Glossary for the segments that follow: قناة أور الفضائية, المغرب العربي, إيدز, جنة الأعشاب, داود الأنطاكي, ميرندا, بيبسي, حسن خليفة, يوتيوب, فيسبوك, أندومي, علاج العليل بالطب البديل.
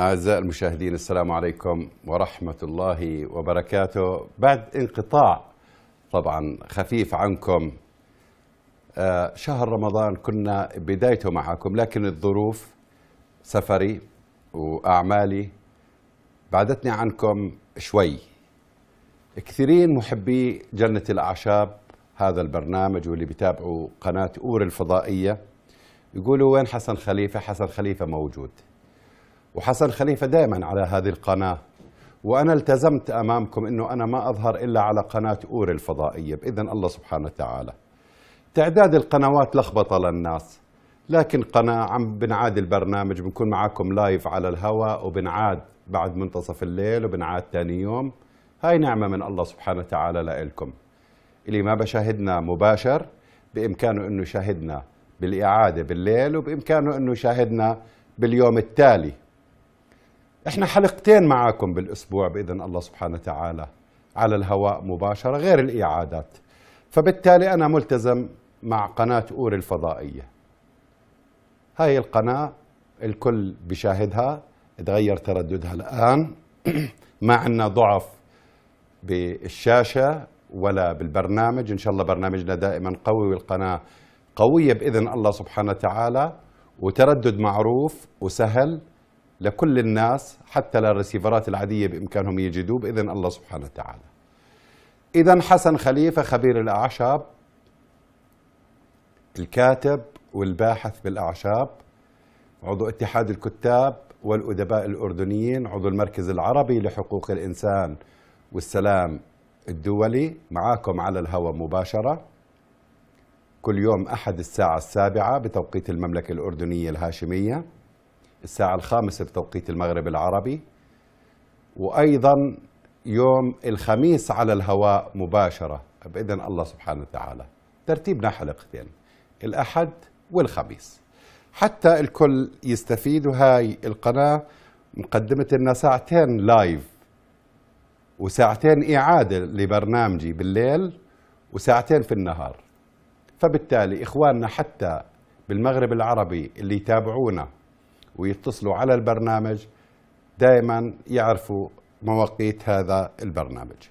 أعزائي المشاهدين، السلام عليكم ورحمة الله وبركاته. بعد انقطاع طبعا خفيف عنكم، شهر رمضان كنا بدايته معكم، لكن الظروف سفري وأعمالي بعدتني عنكم شوي. كثيرين محبي جنة الأعشاب هذا البرنامج واللي بيتابعوا قناة أور الفضائية يقولوا وين حسن خليفة؟ حسن خليفة موجود، وحسن خليفة دائما على هذه القناة، وأنا التزمت أمامكم أنه أنا ما أظهر إلا على قناة أور الفضائية بإذن الله سبحانه وتعالى. تعداد القنوات لخبطة للناس، لكن قناة عم بنعاد البرنامج، بنكون معاكم لايف على الهواء، وبنعاد بعد منتصف الليل، وبنعاد ثاني يوم. هاي نعمة من الله سبحانه وتعالى لإلكم. اللي ما بشاهدنا مباشر بإمكانه أنه يشاهدنا بالإعادة بالليل، وبإمكانه أنه يشاهدنا باليوم التالي. احنا حلقتين معاكم بالأسبوع بإذن الله سبحانه وتعالى على الهواء مباشرة غير الإعادات، فبالتالي أنا ملتزم مع قناة أور الفضائية. هاي القناة الكل بشاهدها، تغير ترددها الآن، ما عندنا ضعف بالشاشة ولا بالبرنامج، إن شاء الله برنامجنا دائما قوي والقناة قوية بإذن الله سبحانه وتعالى، وتردد معروف وسهل لكل الناس، حتى للرسيفرات العادية بإمكانهم يجدوه بإذن الله سبحانه وتعالى. إذن حسن خليفة خبير الأعشاب، الكاتب والباحث بالأعشاب، عضو اتحاد الكتاب والأدباء الأردنيين، عضو المركز العربي لحقوق الإنسان والسلام الدولي، معاكم على الهواء مباشرة كل يوم أحد الساعة 7 بتوقيت المملكة الأردنية الهاشمية، الساعة 5 بتوقيت المغرب العربي، وأيضا يوم الخميس على الهواء مباشرة بإذن الله سبحانه وتعالى. ترتيبنا حلقتين، الأحد والخميس، حتى الكل يستفيد. وهاي القناة مقدمة لنا ساعتين لايف وساعتين إعادة لبرنامجي بالليل وساعتين في النهار، فبالتالي إخواننا حتى بالمغرب العربي اللي يتابعونا ويتصلوا على البرنامج دائما يعرفوا مواقيت هذا البرنامج.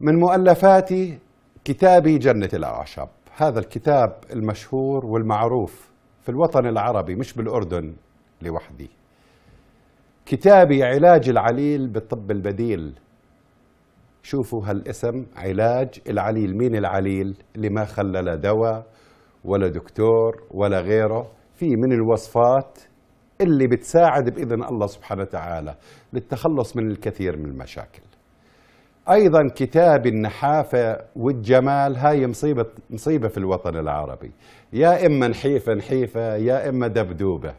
من مؤلفاتي كتابي جنة الأعشاب، هذا الكتاب المشهور والمعروف في الوطن العربي مش بالأردن لوحدي. كتابي علاج العليل بالطب البديل. شوفوا هالاسم، علاج العليل. مين العليل؟ اللي ما خلى لا دواء ولا دكتور ولا غيره، في من الوصفات اللي بتساعد بإذن الله سبحانه وتعالى للتخلص من الكثير من المشاكل. أيضا كتاب النحافة والجمال، هاي مصيبة في الوطن العربي، يا إما نحيفة نحيفة يا إما دبدوبة،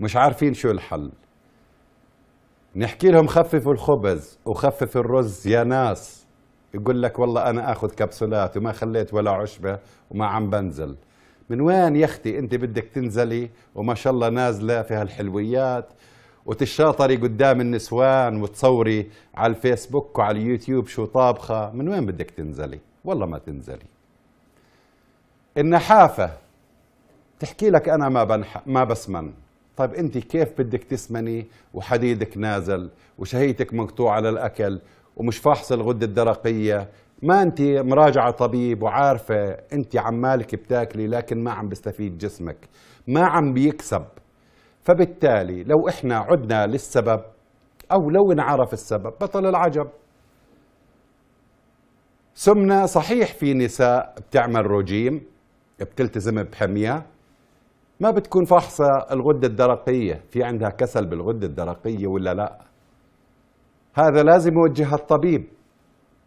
مش عارفين شو الحل. نحكي لهم خففوا الخبز وخففوا الرز يا ناس، يقول لك والله أنا آخذ كبسولات وما خليت ولا عشبة وما عم بنزل. من وين يا اختي انت بدك تنزلي وما شاء الله نازله في هالحلويات وتشاطري قدام النسوان وتصوري على الفيسبوك وعلى اليوتيوب شو طابخه؟ من وين بدك تنزلي؟ والله ما تنزلي. النحافه تحكي لك انا ما بسمن. طيب انت كيف بدك تسمني وحديدك نازل وشهيتك مقطوع على الاكل ومش فاحصه الغده الدرقيه؟ ما انت مراجعه طبيب وعارفه انت عمالك بتاكلي لكن ما عم بيستفيد جسمك، ما عم بيكسب. فبالتالي لو احنا عدنا للسبب او لو انعرف السبب بطل العجب. سمنه، صحيح في نساء بتعمل رجيم بتلتزم بحميه ما بتكون فحصه الغده الدرقيه، في عندها كسل بالغده الدرقيه ولا لا؟ هذا لازم يوجهها الطبيب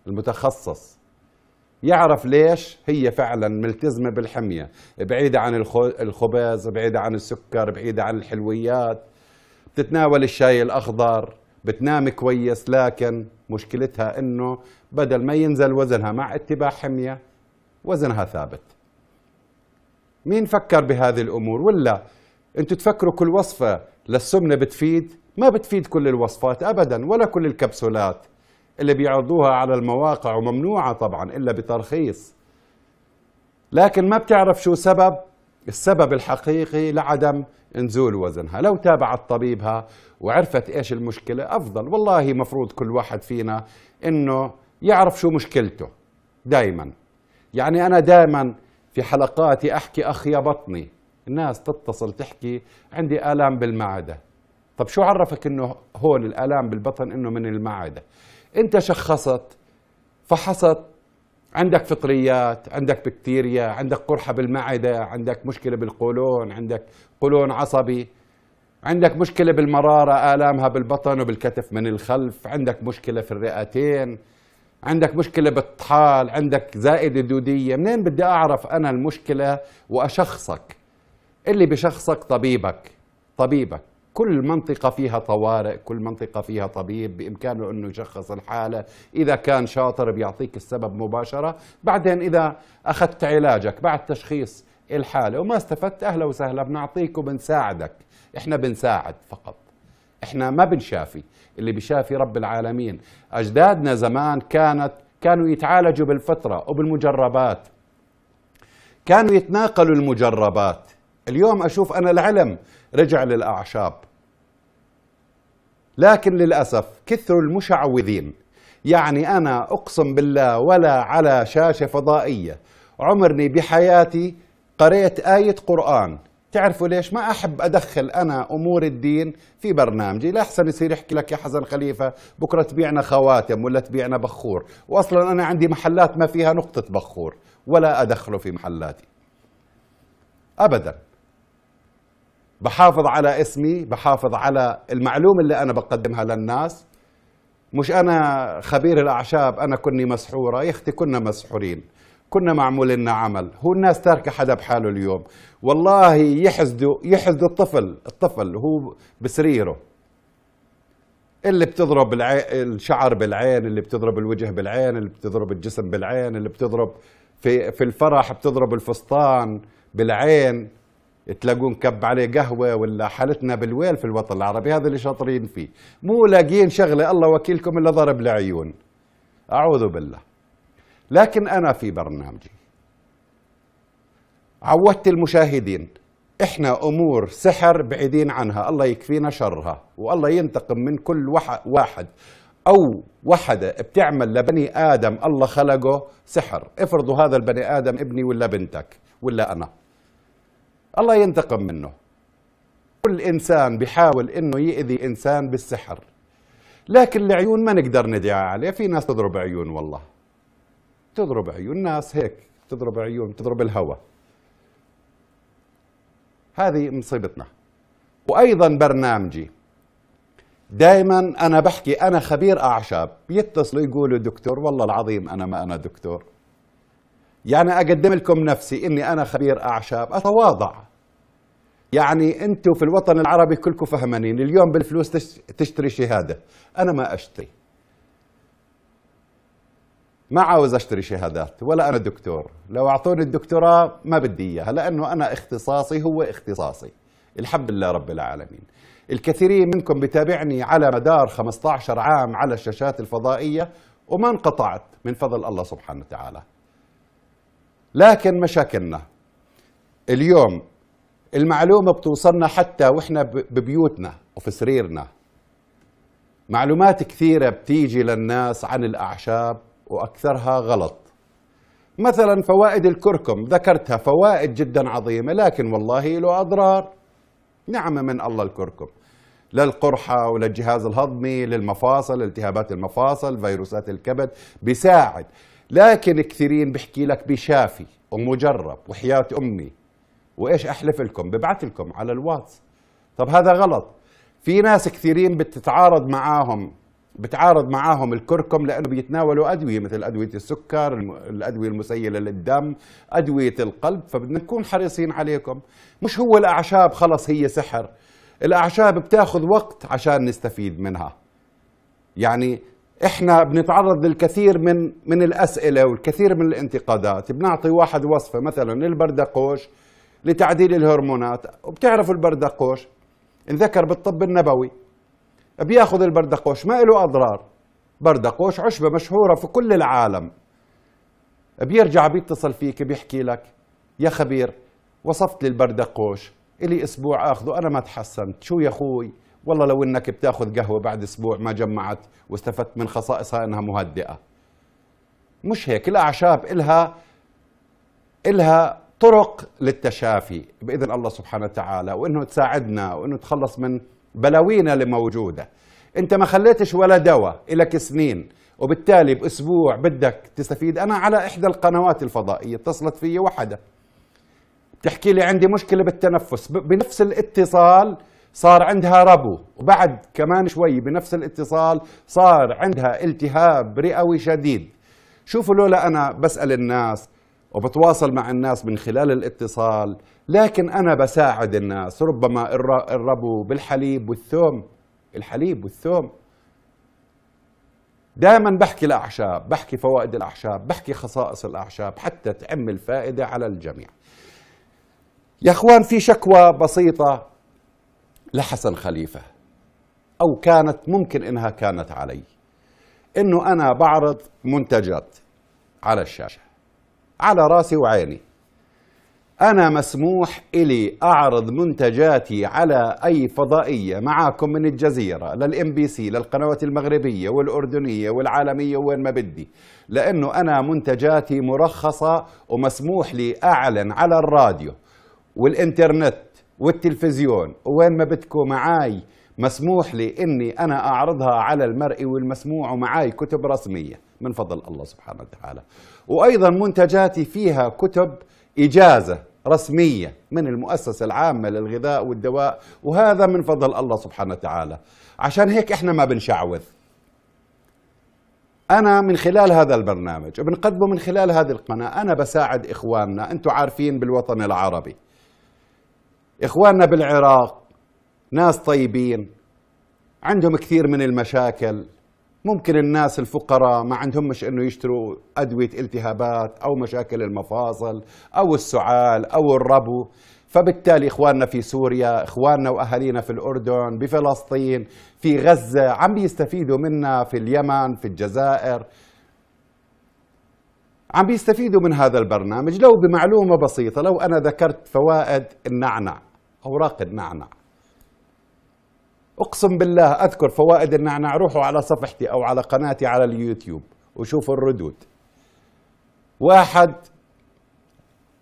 المتخصص يعرف ليش هي فعلا ملتزمة بالحمية، بعيدة عن الخبز، بعيدة عن السكر، بعيدة عن الحلويات، بتتناول الشاي الأخضر، بتنام كويس، لكن مشكلتها انه بدل ما ينزل وزنها مع اتباع حمية وزنها ثابت. مين فكر بهذه الأمور؟ ولا انتوا تفكروا كل وصفة للسمنة بتفيد؟ ما بتفيد كل الوصفات أبدا، ولا كل الكبسولات اللي بيعرضوها على المواقع وممنوعة طبعا إلا بترخيص. لكن ما بتعرف شو سبب السبب الحقيقي لعدم نزول وزنها. لو تابعت طبيبها وعرفت إيش المشكلة أفضل. والله مفروض كل واحد فينا إنه يعرف شو مشكلته دايما. يعني أنا دايما في حلقاتي أحكي أخيا بطني، الناس تتصل تحكي عندي آلام بالمعدة. طب شو عرفك إنه هول الآلام بالبطن إنه من المعدة؟ أنت شخصت فحصت، عندك فطريات، عندك بكتيريا، عندك قرحة بالمعدة، عندك مشكلة بالقولون، عندك قولون عصبي، عندك مشكلة بالمرارة آلامها بالبطن وبالكتف من الخلف، عندك مشكلة في الرئتين، عندك مشكلة بالطحال، عندك زائدة دودية. منين بدي أعرف أنا المشكلة وأشخصك؟ اللي بشخصك طبيبك. طبيبك كل منطقة فيها طوارئ، كل منطقة فيها طبيب بإمكانه أنه يشخص الحالة. إذا كان شاطر بيعطيك السبب مباشرة، بعدين إذا أخذت علاجك بعد تشخيص الحالة وما استفدت أهلا وسهلا، بنعطيك وبنساعدك. إحنا بنساعد فقط، إحنا ما بنشافي، اللي بشافي رب العالمين. أجدادنا زمان كانوا يتعالجوا بالفطرة وبالمجربات، كانوا يتناقلوا المجربات. اليوم أشوف أنا العلم رجع للأعشاب، لكن للأسف كثروا المشعوذين. يعني أنا أقسم بالله ولا على شاشة فضائية عمرني بحياتي قرأت آية قرآن. تعرفوا ليش؟ ما أحب أدخل أنا أمور الدين في برنامجي. لا أحسن يصير يحكي لك يا حسن خليفة بكرة تبيعنا خواتم ولا تبيعنا بخور، وأصلا أنا عندي محلات ما فيها نقطة بخور ولا أدخله في محلاتي أبدا. بحافظ على اسمي، بحافظ على المعلومة اللي أنا بقدمها للناس. مش أنا خبير الأعشاب، أنا كني مسحورة، يا أختي كنا مسحورين، كنا معمول لنا عمل. هو الناس تاركة حدا بحاله اليوم. والله يحسدوا الطفل هو بسريره، اللي بتضرب الشعر بالعين، اللي بتضرب الوجه بالعين، اللي بتضرب الجسم بالعين، اللي بتضرب في الفرح بتضرب الفستان بالعين، تلاقون كب عليه قهوة. ولا حالتنا بالويل في الوطن العربي، هذا اللي شاطرين فيه. مو لاقيين شغلة، الله وكيلكم إلا ضرب العيون، أعوذ بالله. لكن أنا في برنامجي عودت المشاهدين، إحنا أمور سحر بعيدين عنها، الله يكفينا شرها، والله ينتقم من كل واحد أو وحدة بتعمل لبني آدم الله خلقه سحر. افرضوا هذا البني آدم ابني ولا بنتك ولا أنا، الله ينتقم منه. كل إنسان بيحاول إنه يؤذي إنسان بالسحر. لكن العيون ما نقدر ندعي عليه، في ناس تضرب عيون، والله تضرب عيون ناس هيك، تضرب عيون، تضرب الهوى. هذه مصيبتنا. وأيضا برنامجي دائما أنا بحكي أنا خبير أعشاب، يتصلوا يقولوا دكتور، والله العظيم أنا ما أنا دكتور. يعني أقدم لكم نفسي إني أنا خبير أعشاب، أتواضع. يعني أنتم في الوطن العربي كلكم فهمانين، اليوم بالفلوس تشتري شهادة، أنا ما أشتري، ما عاوز أشتري شهادات، ولا أنا دكتور. لو أعطوني الدكتوراه ما بدي إياها، لأنه أنا اختصاصي هو اختصاصي، الحمد لله رب العالمين. الكثيرين منكم بتابعني على مدار 15 عام على الشاشات الفضائية وما انقطعت من فضل الله سبحانه وتعالى. لكن مشاكلنا اليوم المعلومة بتوصلنا حتى وإحنا ببيوتنا وفي سريرنا. معلومات كثيرة بتيجي للناس عن الأعشاب وأكثرها غلط. مثلا فوائد الكركم ذكرتها، فوائد جدا عظيمة، لكن والله له أضرار. نعمة من الله الكركم، للقرحة وللجهاز الهضمي، للمفاصل، التهابات المفاصل، فيروسات الكبد، بيساعد. لكن كثيرين بحكي لك بشافي ومجرب وحياة أمي وإيش أحلف لكم، ببعث لكم على الواتس. طب هذا غلط. في ناس كثيرين بتعارض معاهم الكركم لأنه بيتناولوا أدوية مثل أدوية السكر، الأدوية المسيلة للدم، أدوية القلب. فبدنا نكون حريصين عليكم. مش هو الأعشاب خلص هي سحر، الأعشاب بتاخذ وقت عشان نستفيد منها. يعني احنا بنتعرض للكثير من الأسئلة والكثير من الانتقادات. بنعطي واحد وصفة مثلا للبردقوش لتعديل الهرمونات، وبتعرفوا البردقوش انذكر بالطب النبوي، بياخذ البردقوش ما له أضرار. بردقوش عشبة مشهورة في كل العالم. بيرجع بيتصل فيك بيحكي لك يا خبير وصفت لي البردقوش، إلي أسبوع آخذه أنا ما تحسنت. شو يا أخوي، والله لو إنك بتاخذ قهوة بعد أسبوع ما جمعت، واستفدت من خصائصها إنها مهدئة. مش هيك، الأعشاب إلها طرق للتشافي بإذن الله سبحانه وتعالى، وإنه تساعدنا وإنه تخلص من بلاوينا اللي موجودة. أنت ما خليتش ولا دواء إلك سنين، وبالتالي بأسبوع بدك تستفيد. أنا على إحدى القنوات الفضائية اتصلت في وحدة تحكي لي عندي مشكلة بالتنفس، بنفس الاتصال صار عندها ربو، وبعد كمان شوي بنفس الاتصال صار عندها التهاب رئوي شديد. شوفوا لولا أنا بسأل الناس وبتواصل مع الناس من خلال الاتصال، لكن أنا بساعد الناس، ربما الربو بالحليب والثوم. الحليب والثوم دائما بحكي الأعشاب، بحكي فوائد الأعشاب، بحكي خصائص الأعشاب حتى تعم الفائدة على الجميع. يا أخوان، في شكوى بسيطة لحسن خليفة، أو كانت ممكن إنها كانت علي، إنه أنا بعرض منتجات على الشاشة على راسي وعيني. أنا مسموح إلي أعرض منتجاتي على أي فضائية معاكم، من الجزيرة للMBC للقنوات المغربية والأردنية والعالمية وين ما بدي، لأنه أنا منتجاتي مرخصة ومسموح لي أعلن على الراديو والإنترنت والتلفزيون وين ما بدكم معاي. مسموح لي إني أنا أعرضها على المرئي والمسموع، ومعاي كتب رسمية من فضل الله سبحانه وتعالى، وأيضا منتجاتي فيها كتب إجازة رسمية من المؤسسة العامة للغذاء والدواء، وهذا من فضل الله سبحانه وتعالى. عشان هيك إحنا ما بنشعوذ. أنا من خلال هذا البرنامج وبنقدمه من خلال هذه القناة، أنا بساعد إخواننا. أنتم عارفين بالوطن العربي، إخواننا بالعراق ناس طيبين، عندهم كثير من المشاكل. ممكن الناس الفقراء ما عندهمش انه يشتروا ادويه التهابات او مشاكل المفاصل او السعال او الربو، فبالتالي اخواننا في سوريا، اخواننا واهالينا في الاردن، بفلسطين، في غزه، عم بيستفيدوا منا، في اليمن، في الجزائر، عم بيستفيدوا من هذا البرنامج. لو بمعلومه بسيطه، لو انا ذكرت فوائد النعنع، اوراق النعنع، أقسم بالله أذكر فوائد النعناع. روحوا على صفحتي أو على قناتي على اليوتيوب وشوفوا الردود. واحد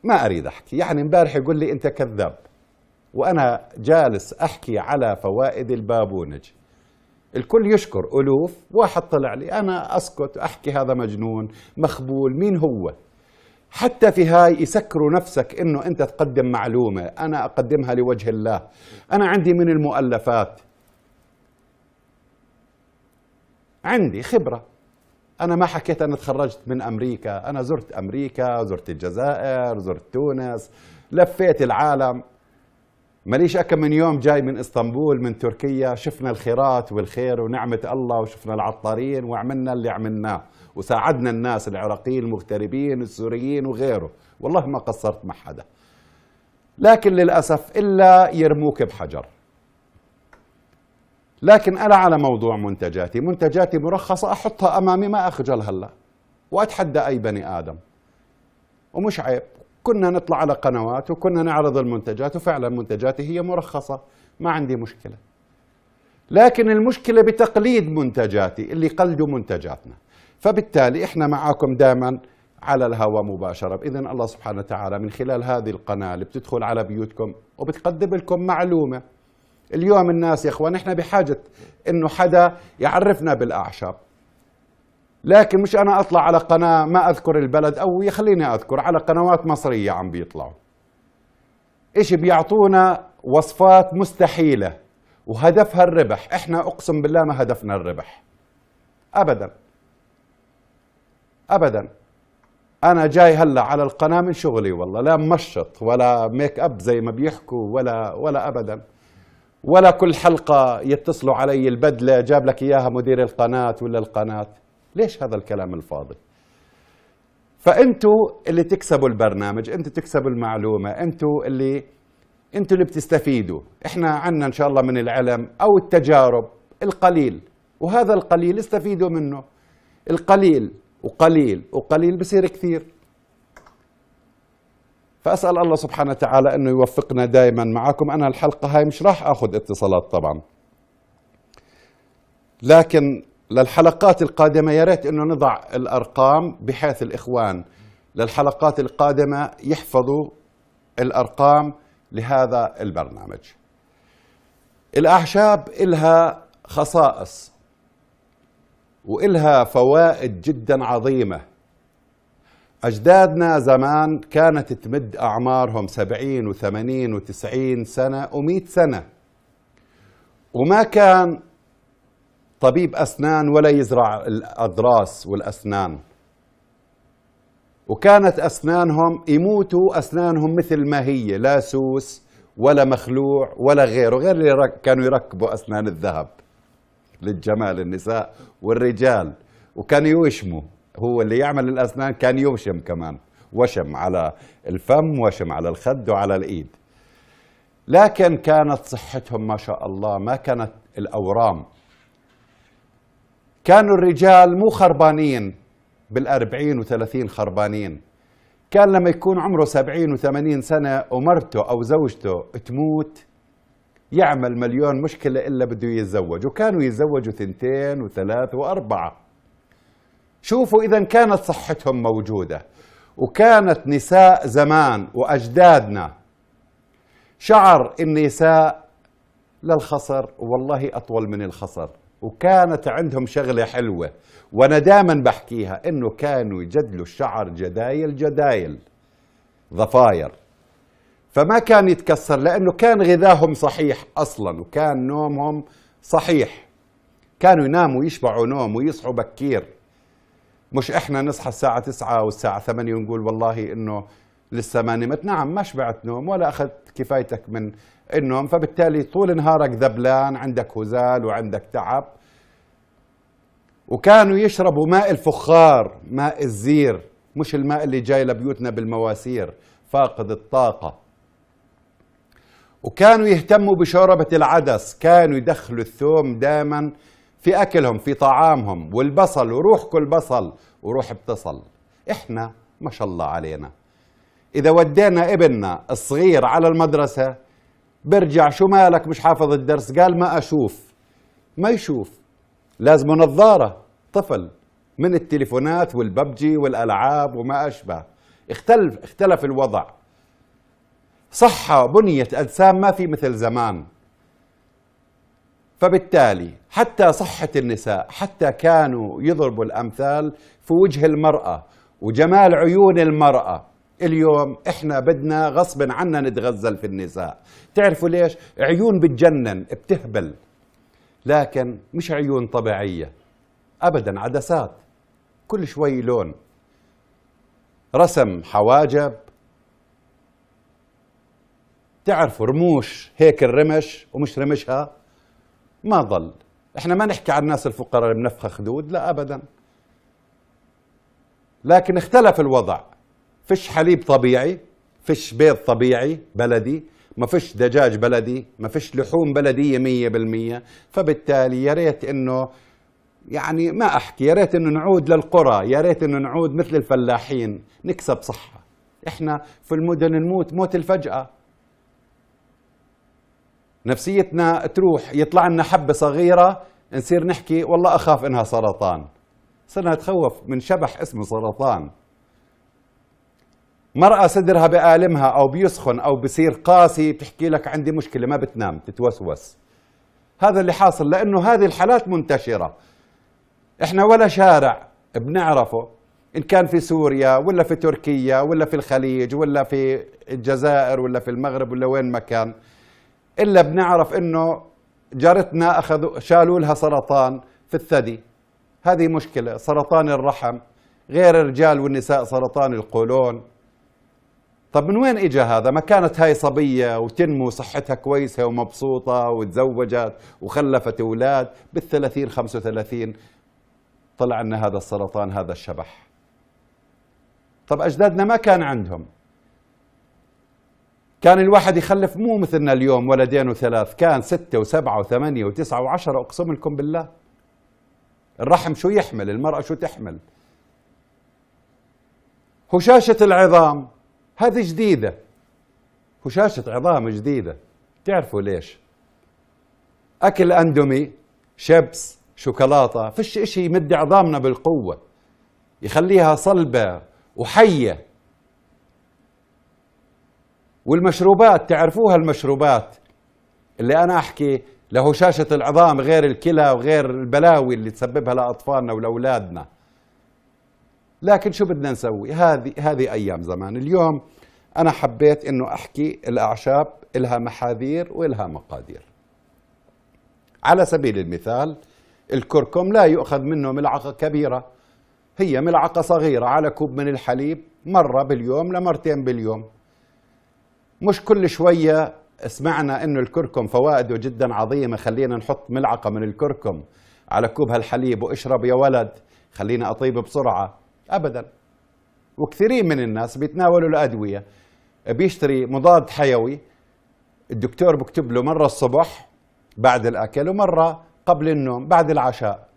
ما أريد أحكي، يعني امبارح يقول لي أنت كذاب، وأنا جالس أحكي على فوائد البابونج. الكل يشكر ألوف، واحد طلع لي أنا أسكت أحكي هذا مجنون مخبول. مين هو؟ حتى في هاي يسكروا نفسك إنه أنت تقدم معلومة أنا أقدمها لوجه الله. أنا عندي من المؤلفات، عندي خبرة. أنا ما حكيت أنا تخرجت من أمريكا، أنا زرت أمريكا، زرت الجزائر، زرت تونس، لفيت العالم. ماليش أكم من يوم جاي من إسطنبول من تركيا، شفنا الخيرات والخير ونعمة الله، وشفنا العطارين، وعملنا اللي عملناه، وساعدنا الناس العراقيين المغتربين السوريين وغيره، والله ما قصرت مع حدا. لكن للأسف إلا يرموك بحجر. لكن أنا على موضوع منتجاتي، منتجاتي مرخصة، أحطها أمامي ما أخجل هلا، وأتحدى أي بني آدم، ومش عيب. كنا نطلع على قنوات وكنا نعرض المنتجات، وفعلا منتجاتي هي مرخصة، ما عندي مشكلة. لكن المشكلة بتقليد منتجاتي، اللي قلدوا منتجاتنا. فبالتالي احنا معاكم دائما على الهواء مباشرة بإذن الله سبحانه وتعالى، من خلال هذه القناة اللي بتدخل على بيوتكم وبتقدم لكم معلومة. اليوم الناس يا اخوان احنا بحاجة انه حدا يعرفنا بالأعشاب، لكن مش أنا أطلع على قناة ما أذكر البلد، أو يخليني أذكر على قنوات مصرية عم بيطلعوا إيش بيعطونا وصفات مستحيلة وهدفها الربح. إحنا أقسم بالله ما هدفنا الربح أبدا أبدا. أنا جاي هلا على القناة من شغلي، والله لا مشط ولا ميك أب زي ما بيحكوا، ولا أبدا، ولا كل حلقة يتصلوا علي البدلة جاب لك إياها مدير القناة ولا القناة. ليش هذا الكلام الفاضي؟ فأنتوا اللي تكسبوا البرنامج، أنتوا تكسبوا المعلومة، أنتوا اللي بتستفيدوا. إحنا عنا إن شاء الله من العلم أو التجارب القليل، وهذا القليل استفيدوا منه. القليل وقليل وقليل بصير كثير. فأسأل الله سبحانه وتعالى أنه يوفقنا دائما معكم. أنا الحلقة هاي مش راح أخذ اتصالات طبعا، لكن للحلقات القادمة يا ريت أنه نضع الأرقام بحيث الإخوان للحلقات القادمة يحفظوا الأرقام لهذا البرنامج. الأعشاب إلها خصائص وإلها فوائد جدا عظيمة. أجدادنا زمان كانت تمد أعمارهم 70 و80 و90 سنة و100 سنة، وما كان طبيب أسنان ولا يزرع الأضراس والأسنان، وكانت أسنانهم يموتوا أسنانهم مثل ما هي، لا سوس ولا مخلوع ولا غيره، غير اللي كانوا يركبوا أسنان الذهب للجمال النساء والرجال، وكانوا يوشموا. هو اللي يعمل الأسنان كان يوشم كمان، وشم على الفم وشم على الخد وعلى الإيد. لكن كانت صحتهم ما شاء الله، ما كانت الأورام. كانوا الرجال مو خربانين بال40 و30 خربانين. كان لما يكون عمره 70 و80 سنة ومرته أو زوجته تموت يعمل مليون مشكلة إلا بده يتزوج، وكانوا يتزوجوا 2 و3 و4. شوفوا إذا كانت صحتهم موجودة، وكانت نساء زمان وأجدادنا شعر النساء للخصر والله أطول من الخصر، وكانت عندهم شغلة حلوة وأنا دائما بحكيها، إنه كانوا يجدلوا الشعر جدايل جدايل ضفاير، فما كان يتكسر لأنه كان غذاهم صحيح أصلا وكان نومهم صحيح. كانوا يناموا يشبعوا نوم ويصحوا بكير، مش إحنا نصحى الساعة 9 والساعة 8 ونقول والله إنه لسه ما نمت. نعم، ما شبعت نوم ولا أخذت كفايتك من النوم، فبالتالي طول نهارك ذبلان، عندك هزال وعندك تعب. وكانوا يشربوا ماء الفخار، ماء الزير، مش الماء اللي جاي لبيوتنا بالمواسير فاقد الطاقة. وكانوا يهتموا بشوربة العدس، كانوا يدخلوا الثوم دائما في أكلهم في طعامهم، والبصل، وروح كل بصل وروح بتصل. إحنا ما شاء الله علينا إذا ودينا ابننا الصغير على المدرسة برجع، شو مالك مش حافظ الدرس؟ قال ما أشوف. ما يشوف، لازم نظارة. طفل من التليفونات والببجي والألعاب وما أشبه. اختلف الوضع، صحة بنية أجسام ما في مثل زمان. فبالتالي حتى صحة النساء، حتى كانوا يضربوا الأمثال في وجه المرأة وجمال عيون المرأة. اليوم إحنا بدنا غصب عنا نتغزل في النساء. تعرفوا ليش؟ عيون بتجنن بتهبل، لكن مش عيون طبيعية أبدا، عدسات، كل شوي لون، رسم، حواجب، تعرفوا رموش، هيك الرمش ومش رمشها ما ضل. إحنا ما نحكي عن الناس الفقراء اللي بنفخ خدود، لا أبدا، لكن اختلف الوضع. فيش حليب طبيعي، فيش بيض طبيعي بلدي، ما فيش دجاج بلدي، ما فيش لحوم بلدية 100%. فبالتالي يا ريت إنه يعني ما أحكي، يا ريت إنه نعود للقرى، يا ريت إنه نعود مثل الفلاحين نكسب صحة. إحنا في المدن نموت موت الفجأة، نفسيتنا تروح، يطلع لنا حبة صغيرة نصير نحكي والله أخاف إنها سرطان. صرنا نتخوف من شبح اسمه سرطان. مرأة صدرها بآلمها أو بيسخن أو بصير قاسي بتحكي لك عندي مشكلة، ما بتنام، تتوسوس. هذا اللي حاصل، لأنه هذه الحالات منتشرة. إحنا ولا شارع بنعرفه، إن كان في سوريا ولا في تركيا ولا في الخليج ولا في الجزائر ولا في المغرب ولا وين ما كان، إلا بنعرف إنه جارتنا أخذوا شالوا لها سرطان في الثدي، هذه مشكلة. سرطان الرحم غير الرجال والنساء، سرطان القولون. طب من وين اجى هذا؟ ما كانت هاي صبية وتنمو صحتها كويسة ومبسوطة وتزوجت وخلفت أولاد، بال30 35 طلع لنا هذا السرطان، هذا الشبح. طب أجدادنا ما كان عندهم، كان الواحد يخلف مو مثلنا اليوم ولدين وثلاث، كان 6 و7 و8 و9 و10. أقسم لكم بالله الرحم شو يحمل، المرأة شو تحمل، هشاشة العظام، هذه جديدة، هشاشة عظام جديدة. تعرفوا ليش؟ أكل أندومي، شيبس، شوكولاتة، فيش إشي يمد عظامنا بالقوة، يخليها صلبة وحية. والمشروبات، تعرفوها المشروبات اللي أنا أحكي لهشاشة العظام غير الكلى وغير البلاوي اللي تسببها لأطفالنا ولأولادنا. لكن شو بدنا نسوي؟ هذه أيام زمان. اليوم أنا حبيت إنه أحكي الأعشاب إلها محاذير وإلها مقادير. على سبيل المثال الكركم لا يؤخذ منه ملعقة كبيرة، هي ملعقة صغيرة على كوب من الحليب مرة باليوم لمرتين باليوم. مش كل شوية سمعنا إنه الكركم فوائده جدا عظيمة، خلينا نحط ملعقة من الكركم على كوب هالحليب واشرب يا ولد خلينا أطيب بسرعة. أبدا. وكثيرين من الناس بيتناولوا الأدوية، بيشتري مضاد حيوي الدكتور بكتب له مرة الصبح بعد الأكل ومرة قبل النوم بعد العشاء.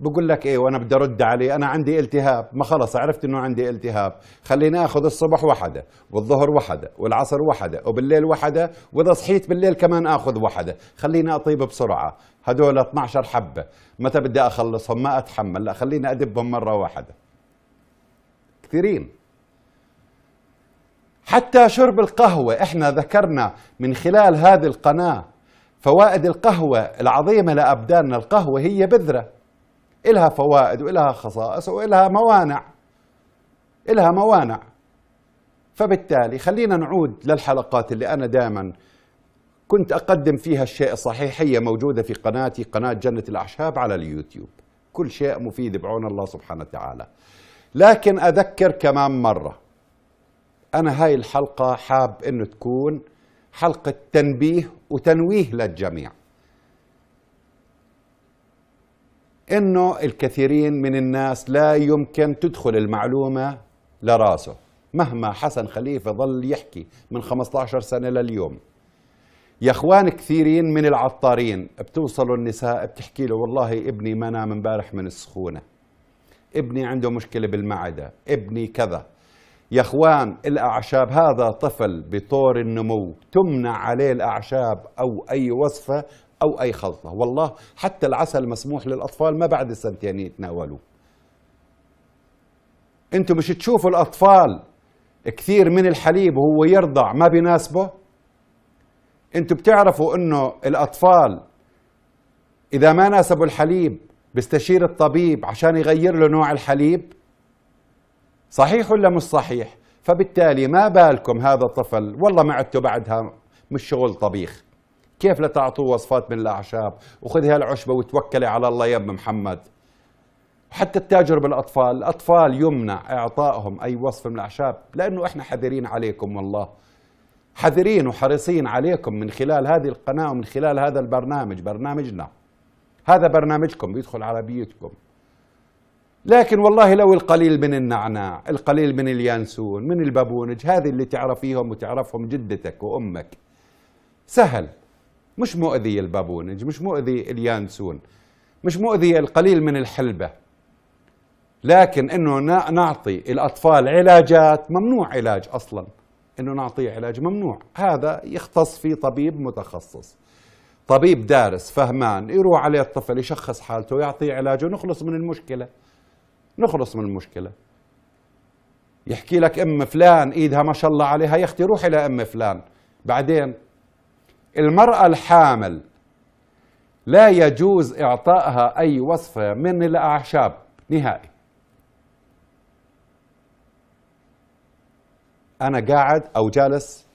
بقول لك إيه وأنا بدي أرد عليه، أنا عندي التهاب، ما خلص عرفت إنه عندي التهاب، خليني آخذ الصبح وحدة والظهر وحدة والعصر وحدة وبالليل وحدة، وإذا صحيت بالليل كمان آخذ وحدة، خليني أطيب بسرعة. هدول 12 حبة متى بدي أخلصهم؟ ما أتحمل، لا خليني أدبهم مرة واحدة. كثيرين. حتى شرب القهوة، إحنا ذكرنا من خلال هذه القناة فوائد القهوة العظيمة لأبداننا. القهوة هي بذرة إلها فوائد وإلها خصائص وإلها موانع، إلها موانع. فبالتالي خلينا نعود للحلقات اللي أنا دائما كنت أقدم فيها الشيء الصحيح، هي موجودة في قناتي قناة جنة الأعشاب على اليوتيوب، كل شيء مفيد بعون الله سبحانه وتعالى. لكن أذكر كمان مرة، أنا هاي الحلقة حاب إنه تكون حلقة تنبيه وتنويه للجميع، إنه الكثيرين من الناس لا يمكن تدخل المعلومة لراسه مهما حسن خليفة ظل يحكي من 15 سنة لليوم. يا إخوان كثيرين من العطارين بتوصلوا النساء بتحكي له والله ابني ما نام امبارح من السخونة، ابني عنده مشكلة بالمعدة، ابني كذا. يا إخوان الأعشاب، هذا طفل بطور النمو، تمنع عليه الأعشاب أو أي وصفة أو أي خلطة. والله حتى العسل مسموح للأطفال ما بعد السنتين يتناولوه. أنتم مش تشوفوا الأطفال كثير من الحليب وهو يرضع ما بيناسبه؟ أنتم بتعرفوا أنه الأطفال إذا ما ناسبوا الحليب بيستشير الطبيب عشان يغير له نوع الحليب؟ صحيح ولا مش صحيح؟ فبالتالي ما بالكم هذا الطفل والله معدته بعدها مش شغل طبيخ، كيف لا تعطوه وصفات من الأعشاب وخذها العشبة وتوكلي على الله يا ابن محمد. حتى التجربة الأطفال، الأطفال يمنع إعطائهم أي وصفة من الأعشاب لأنه إحنا حذرين عليكم، والله حذرين وحريصين عليكم من خلال هذه القناة ومن خلال هذا البرنامج، برنامجنا هذا برنامجكم بيدخل على بيوتكم. لكن والله لو القليل من النعناع، القليل من اليانسون، من البابونج، هذه اللي تعرفيهم وتعرفهم جدتك وأمك، سهل، مش مؤذي البابونج، مش مؤذي اليانسون، مش مؤذي القليل من الحلبة. لكن إنه نعطي الأطفال علاجات ممنوع، علاج أصلا إنه نعطيه علاج ممنوع، هذا يختص فيه طبيب متخصص، طبيب دارس فهمان، يروح عليه الطفل يشخص حالته ويعطيه علاجه ونخلص من المشكلة، نخلص من المشكلة. يحكي لك أم فلان إيدها ما شاء الله عليها، يا أختي روح إلى أم فلان. بعدين المرأة الحامل لا يجوز إعطائها أي وصفة من الأعشاب نهائي. أنا قاعد أو جالس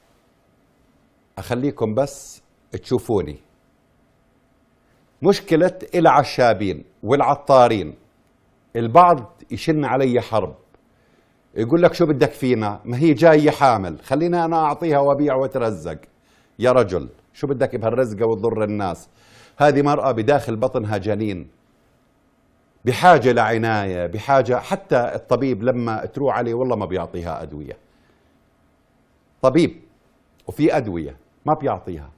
أخليكم بس تشوفوني. مشكلة العشابين والعطارين، البعض يشن علي حرب، يقول لك شو بدك فينا، ما هي جاية حامل خلينا أنا أعطيها وأبيع وأترزق. يا رجل شو بدك بهالرزقة وتضر الناس؟ هذه مرأة بداخل بطنها جنين، بحاجة لعناية، بحاجة. حتى الطبيب لما تروح عليه والله ما بيعطيها أدوية، طبيب وفي أدوية ما بيعطيها،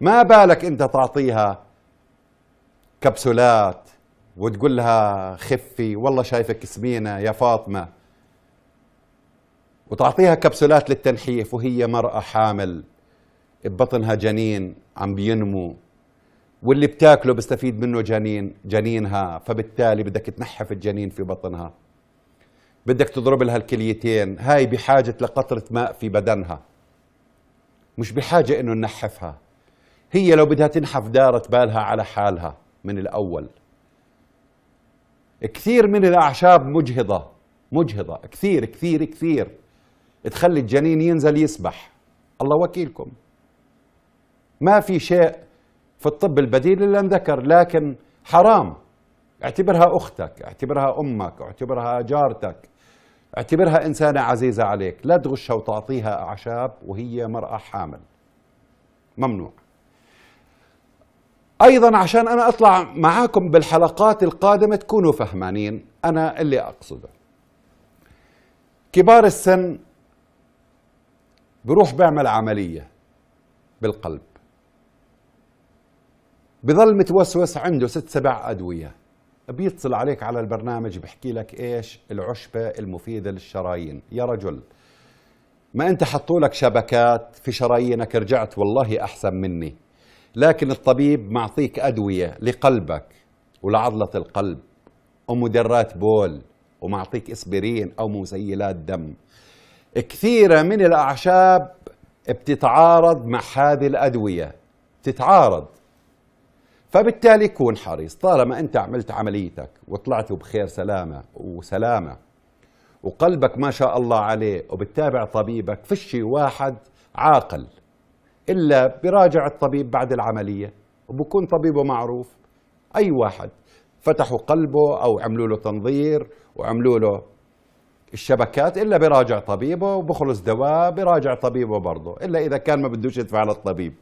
ما بالك أنت تعطيها كبسولات وتقول لها خفي والله شايفك سمينة يا فاطمة. وتعطيها كبسولات للتنحيف وهي مرأة حامل ببطنها جنين عم بينمو، واللي بتاكله بيستفيد منه جنينها، فبالتالي بدك تنحف الجنين في بطنها، بدك تضرب لها الكليتين. هاي بحاجة لقطرة ماء في بدنها، مش بحاجة انه ننحفها. هي لو بدها تنحف دارت بالها على حالها من الأول. كثير من الأعشاب مجهضة كثير كثير كثير، تخلي الجنين ينزل يسبح. الله وكيلكم، ما في شيء في الطب البديل إلا انذكر، لكن حرام. اعتبرها أختك، اعتبرها أمك، اعتبرها جارتك، اعتبرها إنسانة عزيزة عليك، لا تغشها وتعطيها أعشاب وهي مرأة حامل، ممنوع. أيضا عشان أنا أطلع معاكم بالحلقات القادمة تكونوا فهمانين أنا اللي أقصده. كبار السن بروح بعمل عملية بالقلب، بظل متوسوس عنده 6-7 أدوية، بيتصل عليك على البرنامج بحكي لك إيش العشبة المفيدة للشرايين. يا رجل، ما أنت حطوا لك شبكات في شرايينك رجعت والله أحسن مني، لكن الطبيب معطيك أدوية لقلبك ولعضلة القلب ومدرات بول ومعطيك إسبرين أو مزيلات دم. كثيرة من الأعشاب بتتعارض مع هذه الأدوية، بتتعارض، فبالتالي كون حريص. طالما أنت عملت عمليتك وطلعت بخير وسلامة وقلبك ما شاء الله عليه وبتتابع طبيبك، في شيء واحد عاقل إلا براجع الطبيب بعد العملية، وبكون طبيبه معروف. أي واحد فتحوا قلبه أو عملوا له تنظير وعملوا له الشبكات إلا براجع طبيبه، وبخلص دواء براجع طبيبه برضه، إلا إذا كان ما بدوش يدفع على الطبيب،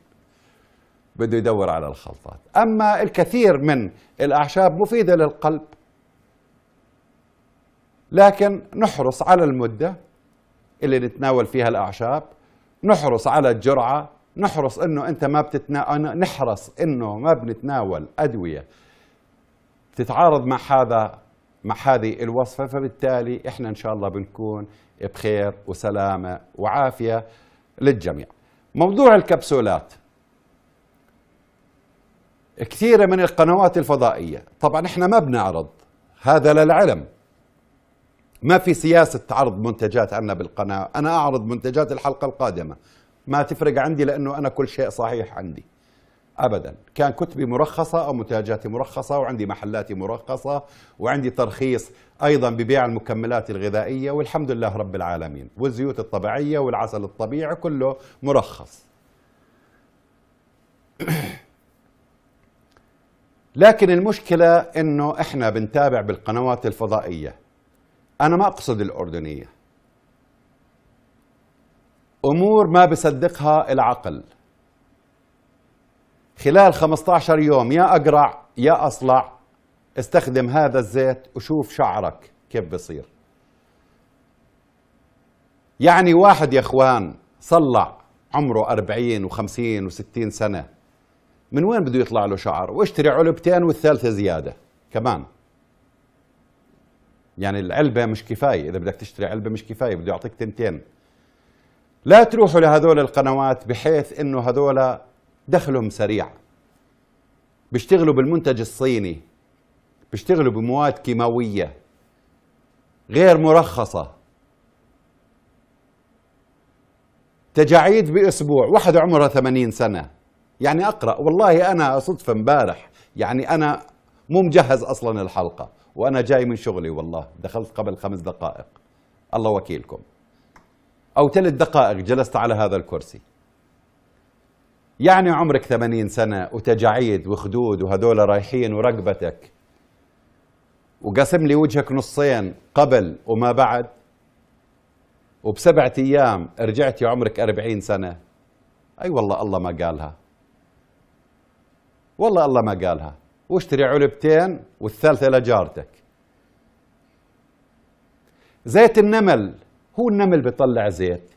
بده يدور على الخلطات. أما الكثير من الأعشاب مفيدة للقلب، لكن نحرص على المدة اللي نتناول فيها الأعشاب، نحرص على الجرعة، نحرص إنه أنت ما نحرص إنه ما بنتناول أدوية تتعارض مع هذه الوصفة، فبالتالي إحنا إن شاء الله بنكون بخير وسلامة وعافية للجميع. موضوع الكبسولات، كثيرة من القنوات الفضائية، طبعا إحنا ما بنعرض، هذا للعلم، ما في سياسة عرض منتجات عنا بالقناة. أنا أعرض منتجات الحلقة القادمة، ما تفرق عندي، لأنه أنا كل شيء صحيح عندي أبدا. كان كتبي مرخصة أو منتجاتي مرخصة، وعندي محلاتي مرخصة، وعندي ترخيص أيضا ببيع المكملات الغذائية والحمد لله رب العالمين، والزيوت الطبيعية والعسل الطبيعي كله مرخص. لكن المشكلة إنه إحنا بنتابع بالقنوات الفضائية، أنا ما أقصد الأردنية، أمور ما بصدقها العقل. خلال 15 يوم يا أقرع يا أصلع استخدم هذا الزيت وشوف شعرك كيف بصير. يعني واحد يا إخوان صلع عمره 40 و50 و60 سنة، من وين بده يطلع له شعر؟ واشتري علبتين والثالثة زيادة كمان. يعني العلبة مش كفاية، إذا بدك تشتري علبة مش كفاية، بده يعطيك 2. لا تروحوا لهذول القنوات، بحيث إنه هذول دخلهم سريع، بيشتغلوا بالمنتج الصيني، بيشتغلوا بمواد كيماوية غير مرخصة. تجاعيد بأسبوع، واحد عمره 80 سنة. يعني أقرأ، والله أنا صدفة مبارح، يعني أنا مو مجهز أصلا الحلقة وأنا جاي من شغلي، والله دخلت قبل 5 دقائق، الله وكيلكم، أو 3 دقائق جلست على هذا الكرسي. يعني عمرك 80 سنة وتجاعيد وخدود وهدول رايحين ورقبتك، وقسم لي وجهك نصين قبل وما بعد، وب7 أيام رجعت يا عمرك 40 سنة. أي والله الله ما قالها، والله الله ما قالها. واشتري علبتين والثالثة لجارتك. زيت النمل، هو النمل بيطلع زيت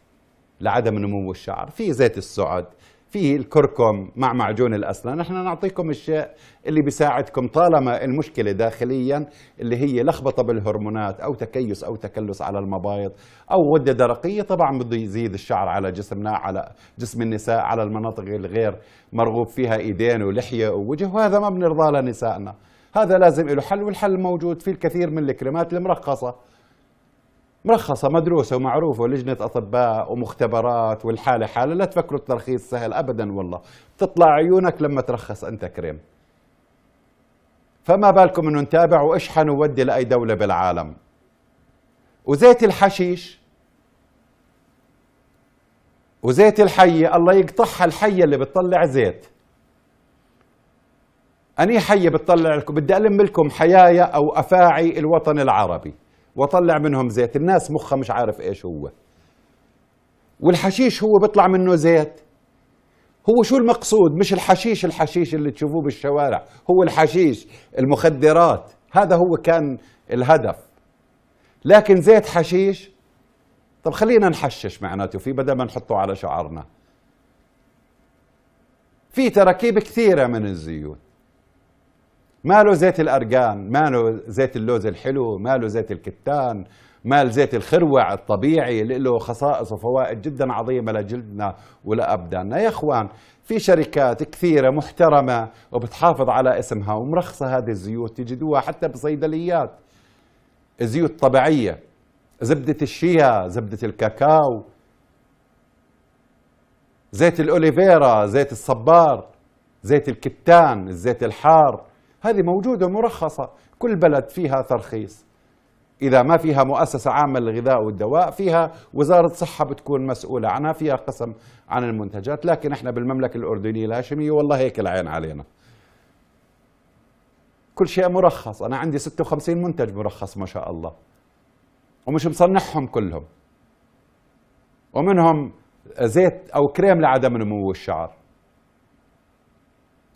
لعدم نمو الشعر، في زيت السعد، فيه الكركم مع معجون الأسنان، نحن نعطيكم الشيء اللي بيساعدكم طالما المشكلة داخليا اللي هي لخبطة بالهرمونات أو تكيس أو تكلس على المبايض أو غدة درقية. طبعا بده يزيد الشعر على جسمنا، على جسم النساء، على المناطق الغير مرغوب فيها إيدين ولحية ووجه، وهذا ما بنرضاه لنسائنا. هذا لازم له حل، والحل موجود في الكثير من الكريمات المرخصة، مرخصة مدروسة ومعروفة ولجنة أطباء ومختبرات، والحالة حالة. لا تفكروا الترخيص سهل أبدا، والله تطلع عيونك لما ترخص أنت كريم، فما بالكم أنه نتابع وإشحن وودي لأي دولة بالعالم. وزيت الحشيش وزيت الحية، الله يقطعها الحية اللي بتطلع زيت. أني حية بتطلع لكم؟ بدي ألم لكم حيايا أو أفاعي الوطن العربي وطلع منهم زيت. الناس مخها مش عارف ايش هو، والحشيش هو بيطلع منه زيت. هو شو المقصود؟ مش الحشيش، الحشيش اللي تشوفوه بالشوارع هو الحشيش، المخدرات، هذا هو كان الهدف. لكن زيت حشيش، طب خلينا نحشش معناته فيه بدل ما نحطه على شعرنا. في تراكيب كثيرة من الزيوت، ماله زيت الأرجان، ماله زيت اللوز الحلو، ماله زيت الكتان، مال زيت الخروع الطبيعي اللي له خصائص وفوائد جدا عظيمة لجلدنا ولأبداننا. يا إخوان، في شركات كثيرة محترمة وبتحافظ على اسمها ومرخصة هذه الزيوت، تجدوها حتى بصيدليات. زيوت طبيعية، زبدة الشيا، زبدة الكاكاو، زيت الأوليفيرا، زيت الصبار، زيت الكتان، الزيت الحار، هذه موجودة مرخصة. كل بلد فيها ترخيص، إذا ما فيها مؤسسة عامة للغذاء والدواء فيها وزارة صحة بتكون مسؤولة عنها، فيها قسم عن المنتجات. لكن احنا بالمملكة الأردنية الهاشمية والله هيك العين علينا، كل شيء مرخص. أنا عندي 56 منتج مرخص ما شاء الله، ومش مصنعهم كلهم، ومنهم زيت أو كريم لعدم نمو الشعر.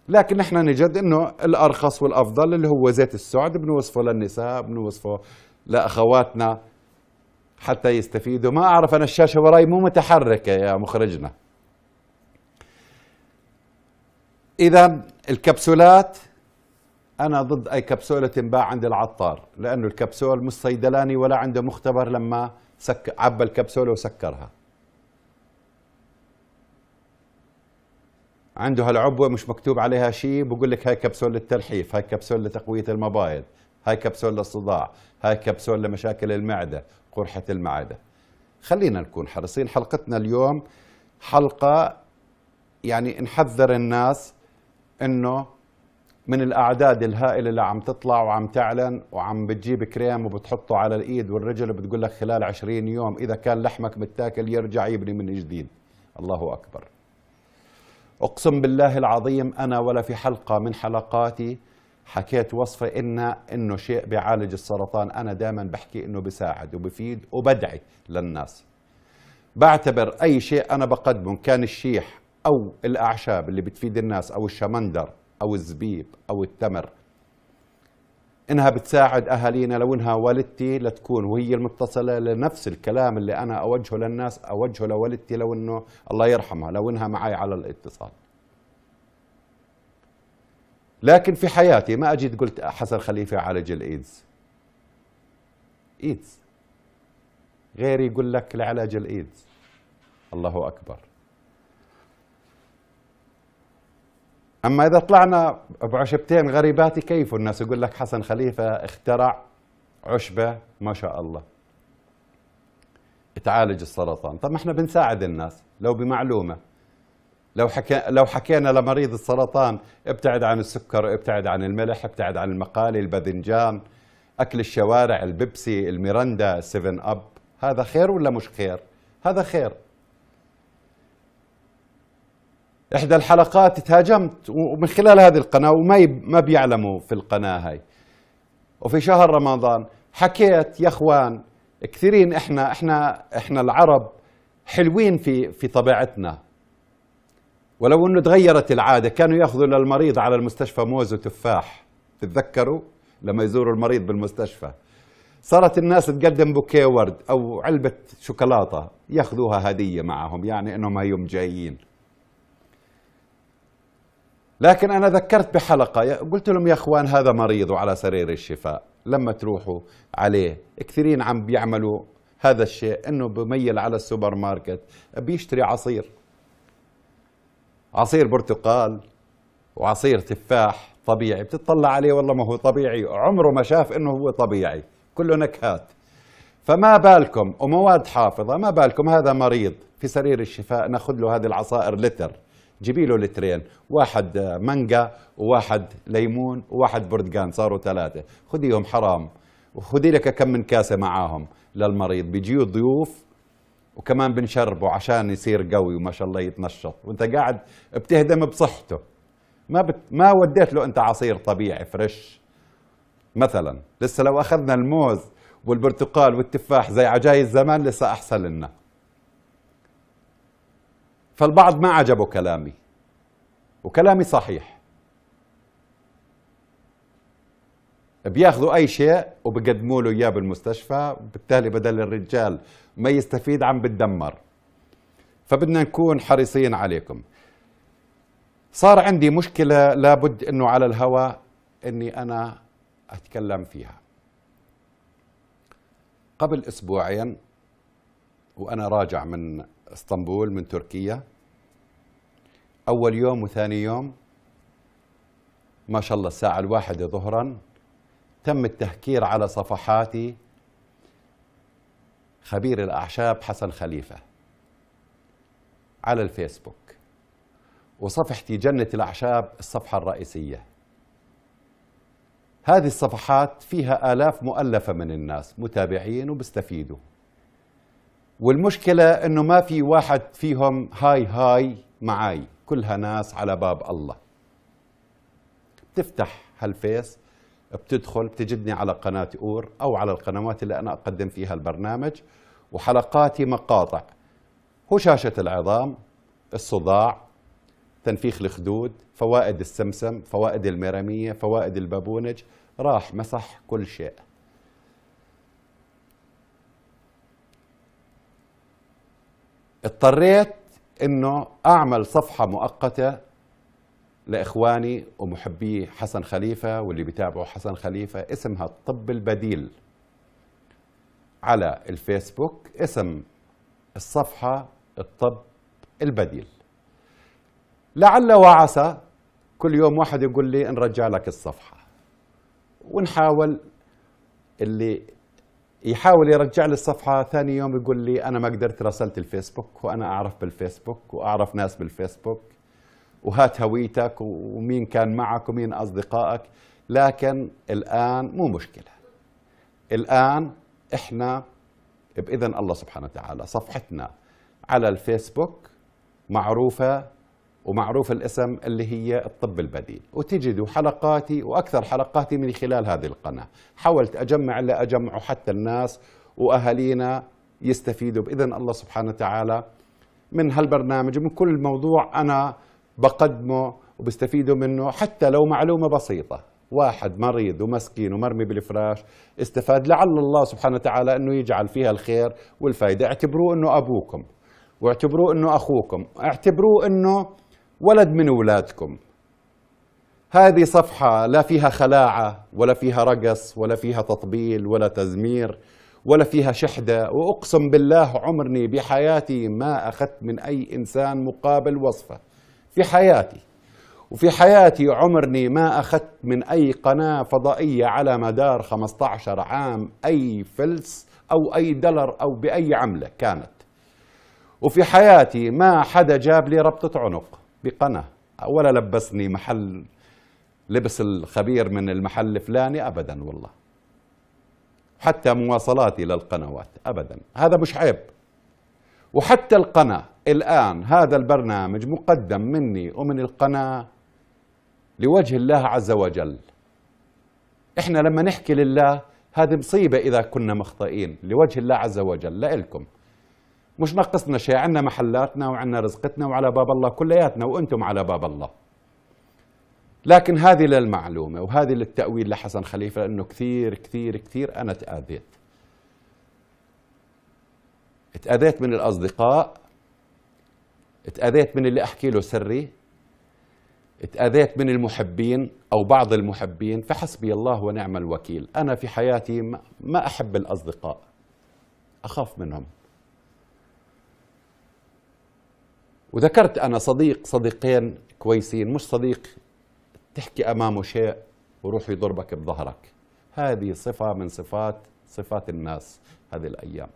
لكن نحن نجد انه الارخص والافضل اللي هو زيت السعد، بنوصفه للنساء، بنوصفه لاخواتنا حتى يستفيدوا. ما اعرف انا، الشاشه وراي مو متحركه يا مخرجنا. اذا الكبسولات، انا ضد اي كبسوله تنباع عند العطار، لانه الكبسول مش صيدلاني ولا عنده مختبر لما عبى الكبسوله وسكرها، عنده هالعبوة مش مكتوب عليها شيء، بقول لك هاي كبسول للترحيف، هاي كبسول لتقوية المبايض، هاي كبسول للصداع، هاي كبسول لمشاكل المعدة، قرحة المعدة. خلينا نكون حريصين. حلقتنا اليوم حلقة يعني نحذر الناس انه من الاعداد الهائلة اللي عم تطلع وعم تعلن، وعم بتجيب كريم وبتحطه على الايد والرجل وبتقول لك خلال 20 يوم اذا كان لحمك متاكل يرجع يبني من جديد. الله اكبر، أقسم بالله العظيم أنا ولا في حلقة من حلقاتي حكيت وصفة إنه شيء بيعالج السرطان. أنا دائما بحكي إنه بيساعد وبفيد وبدعي للناس. بعتبر أي شيء أنا بقدمه كان الشيح أو الأعشاب اللي بتفيد الناس أو الشمندر أو الزبيب أو التمر، إنها بتساعد أهالينا. لو إنها والدتي لتكون وهي المتصلة لنفس الكلام اللي أنا أوجهه للناس أوجهه لوالدتي، لو إنه الله يرحمها لو إنها معي على الاتصال. لكن في حياتي ما أجيت قلت حسن خليفة عالج الإيدز، إيدز غيري يقول لك لعلاج الإيدز. الله أكبر. أما إذا طلعنا بعشبتين غريبات كيف الناس يقول لك حسن خليفة اخترع عشبة ما شاء الله تعالج السرطان. طب ما احنا بنساعد الناس لو بمعلومة، لو حكينا لمريض السرطان ابتعد عن السكر، ابتعد عن الملح، ابتعد عن المقالي، الباذنجان، أكل الشوارع، البيبسي، الميرندا، 7 أب، هذا خير ولا مش خير؟ هذا خير. إحدى الحلقات تهاجمت ومن خلال هذه القناة وما بيعلموا في القناة هاي، وفي شهر رمضان حكيت يا إخوان كثيرين، إحنا العرب حلوين في طبيعتنا، ولو إنه تغيرت العادة. كانوا يأخذوا للمريض على المستشفى موز وتفاح، تتذكروا لما يزوروا المريض بالمستشفى؟ صارت الناس تقدم بوكيه ورد أو علبة شوكولاتة يأخذوها هدية معهم، يعني إنهم هيوم جايين. لكن أنا ذكرت بحلقة قلت لهم يا أخوان هذا مريض وعلى سرير الشفاء، لما تروحوا عليه كثيرين عم بيعملوا هذا الشيء، إنه بميل على السوبر ماركت بيشتري عصير برتقال وعصير تفاح طبيعي، بتطلع عليه والله ما هو طبيعي، عمره ما شاف إنه هو طبيعي، كله نكهات. فما بالكم ومواد حافظة، ما بالكم هذا مريض في سرير الشفاء ناخذ له هذه العصائر لتر، جيبي له لترين، واحد مانجا وواحد ليمون وواحد برتقان، صاروا ثلاثة، خذيهم حرام، وخذي لك كم من كاسة معاهم للمريض، بيجيوا ضيوف وكمان بنشربه عشان يصير قوي وما شاء الله يتنشط، وانت قاعد بتهدم بصحته. ما وديت له انت عصير طبيعي فريش. مثلا لسه لو اخذنا الموز والبرتقال والتفاح زي عجايز زمان لسه احسن لنا. فالبعض ما عجبه كلامي، وكلامي صحيح، بياخذوا اي شيء وبقدموا له اياه بالمستشفى، وبالتالي بدل الرجال ما يستفيد عم بتدمر. فبدنا نكون حريصين عليكم. صار عندي مشكلة لابد انه على الهواء اني انا اتكلم فيها. قبل اسبوعين وانا راجع من اسطنبول من تركيا، اول يوم وثاني يوم ما شاء الله الساعة 1 ظهرا تم التهكير على صفحاتي خبير الأعشاب حسن خليفة على الفيسبوك، وصفحتي جنة الأعشاب الصفحة الرئيسية. هذه الصفحات فيها آلاف مؤلفة من الناس متابعين وبيستفيدوا، والمشكلة إنه ما في واحد فيهم هاي معاي، كلها ناس على باب الله. بتفتح هالفيس بتدخل بتجدني على قناة أور أو على القنوات اللي أنا أقدم فيها البرنامج، وحلقاتي مقاطع: هشاشة العظام، الصداع، تنفيخ الخدود، فوائد السمسم، فوائد المرمية، فوائد البابونج. راح مسح كل شيء. اضطريت إنه أعمل صفحة مؤقتة لإخواني ومحبي حسن خليفة واللي بيتابعوا حسن خليفة، اسمها الطب البديل على الفيسبوك. اسم الصفحة الطب البديل. لعل وعسى كل يوم واحد يقول لي نرجع لك الصفحة، ونحاول. اللي يحاول يرجع لي الصفحة ثاني يوم يقول لي أنا ما قدرت، راسلت الفيسبوك وأنا أعرف بالفيسبوك وأعرف ناس بالفيسبوك، وهات هويتك ومين كان معك ومين أصدقائك. لكن الآن مو مشكلة، الآن إحنا بإذن الله سبحانه وتعالى صفحتنا على الفيسبوك معروفة، ومعروف الاسم اللي هي الطب البديل، وتجدوا حلقاتي وأكثر حلقاتي من خلال هذه القناة. حاولت أجمع اللي أجمعه حتى الناس وأهالينا يستفيدوا بإذن الله سبحانه وتعالى من هالبرنامج، من كل موضوع أنا بقدمه وبستفيدوا منه، حتى لو معلومة بسيطة. واحد مريض ومسكين ومرمي بالفراش استفاد، لعل الله سبحانه وتعالى أنه يجعل فيها الخير والفائدة. اعتبروه أنه أبوكم، واعتبروه أنه أخوكم، اعتبروه أنه ولد من أولادكم. هذه صفحة لا فيها خلاعة ولا فيها رقص ولا فيها تطبيل ولا تزمير ولا فيها شحدة، وأقسم بالله عمرني بحياتي ما أخذت من أي إنسان مقابل وصفة في حياتي، وفي حياتي عمرني ما أخذت من أي قناة فضائية على مدار 15 عام أي فلس أو أي دولار أو بأي عملة كانت، وفي حياتي ما حدا جاب لي ربطة عنق بقناة ولا لبسني محل لبس الخبير من المحل الفلاني أبدا والله، حتى مواصلاتي للقنوات أبدا. هذا مش عيب. وحتى القناة الآن، هذا البرنامج مقدم مني ومن القناة لوجه الله عز وجل. إحنا لما نحكي لله هذه مصيبة إذا كنا مخطئين، لوجه الله عز وجل، لإلكم مش ناقصنا شيء، عنا محلاتنا وعنا رزقتنا وعلى باب الله كلياتنا، وأنتم على باب الله. لكن هذه للمعلومة، وهذه للتأويل لحسن خليفة، لأنه كثير كثير كثير أنا تأذيت من الأصدقاء، تأذيت من اللي أحكي له سري، اتأذيت من المحبين أو بعض المحبين، فحسبي الله ونعم الوكيل. أنا في حياتي ما أحب الأصدقاء، أخاف منهم. وذكرت أنا صديقين كويسين، مش صديق تحكي أمامه شيء وروح يضربك بظهرك. هذه صفة من صفات الناس هذه الأيام.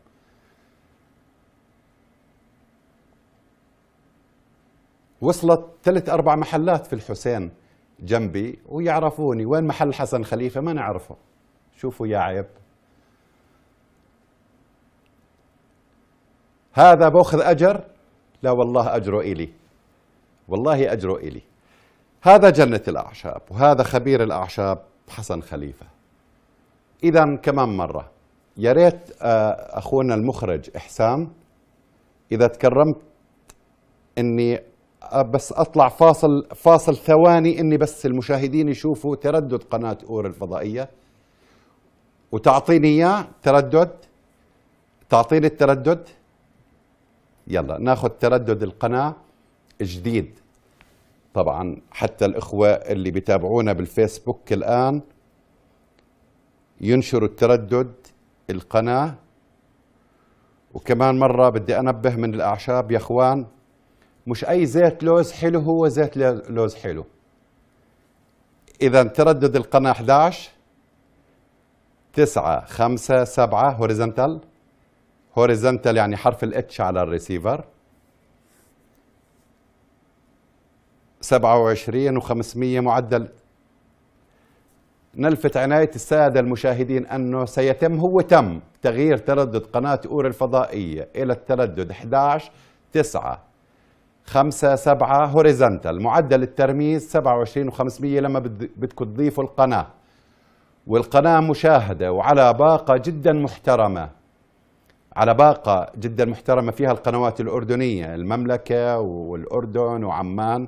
وصلت 3-4 محلات في الحسين جنبي ويعرفوني، وين محل حسن خليفة؟ ما نعرفه. شوفوا يا عيب، هذا باخذ أجر؟ لا والله أجره إلي، والله أجره إلي. هذا جنة الأعشاب وهذا خبير الأعشاب حسن خليفة. إذا كمان مرة يا ريت أخونا المخرج إحسان إذا تكرمت إني بس أطلع فاصل ثواني، إني بس المشاهدين يشوفوا تردد قناة أور الفضائية، وتعطيني إياه تردد، تعطيني التردد. يلا ناخذ تردد القناة جديد. طبعا حتى الإخوة اللي بيتابعونا بالفيسبوك الآن ينشروا التردد القناة. وكمان مرة بدي أنبه من الأعشاب يا إخوان، مش أي زيت لوز حلو، هو زيت لوز حلو. إذا تردد القناة 11 9 5 7 هوريزنتال، هوريزنتال يعني حرف الاتش على الريسيفر، 27 و500 معدل. نلفت عناية السادة المشاهدين أنه سيتم، هو تم تغيير تردد قناة أور الفضائية إلى التردد 11 9 5 7 هوريزنتال، معدل الترميز 27 و500 لما بدكم تضيفوا القناة. والقناة مشاهدة وعلى باقة جدا محترمة، على باقة جدا محترمة فيها القنوات الأردنية، المملكة والأردن وعمان،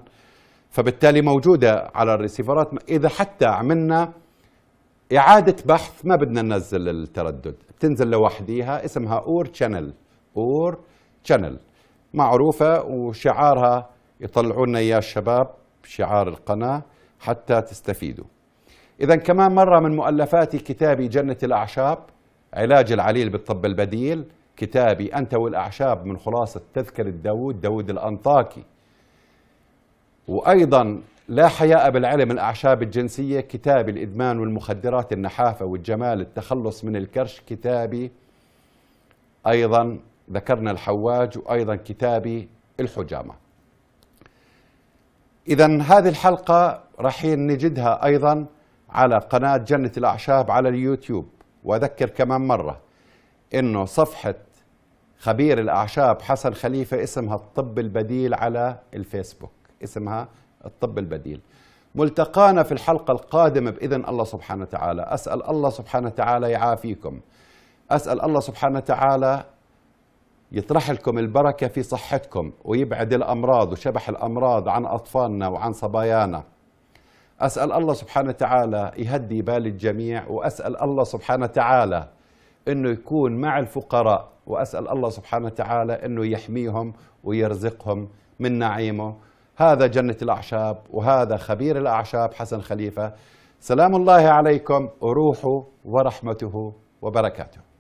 فبالتالي موجودة على الريسيفرات. إذا حتى عملنا إعادة بحث ما بدنا ننزل التردد، بتنزل لوحديها، اسمها أور تشانل، أور تشانل معروفة، وشعارها يطلعوا لنا إياه الشباب، شعار القناة، حتى تستفيدوا. إذا كمان مرة من مؤلفاتي كتابي جنة الأعشاب، علاج العليل بالطب البديل، كتابي أنت والأعشاب من خلاصة تذكرة داود الأنطاكي. وأيضا لا حياء بالعلم، الأعشاب الجنسية، كتابي الإدمان والمخدرات، النحافة والجمال، التخلص من الكرش، كتابي أيضا ذكرنا الحواج، وأيضا كتابي الحجامة. إذا هذه الحلقة راح نجدها أيضا على قناة جنة الأعشاب على اليوتيوب. وأذكر كمان مرة إنه صفحة خبير الأعشاب حسن خليفة اسمها الطب البديل على الفيسبوك، اسمها الطب البديل. ملتقانا في الحلقة القادمة بإذن الله سبحانه وتعالى. أسأل الله سبحانه وتعالى يعافيكم، أسأل الله سبحانه وتعالى يطرح لكم البركة في صحتكم، ويبعد الأمراض وشبح الأمراض عن أطفالنا وعن صبايانا. أسأل الله سبحانه وتعالى يهدي بال الجميع، وأسأل الله سبحانه وتعالى أنه يكون مع الفقراء، وأسأل الله سبحانه وتعالى أنه يحميهم ويرزقهم من نعيمه. هذا جنة الأعشاب وهذا خبير الأعشاب حسن خليفة، سلام الله عليكم وروحه ورحمته وبركاته.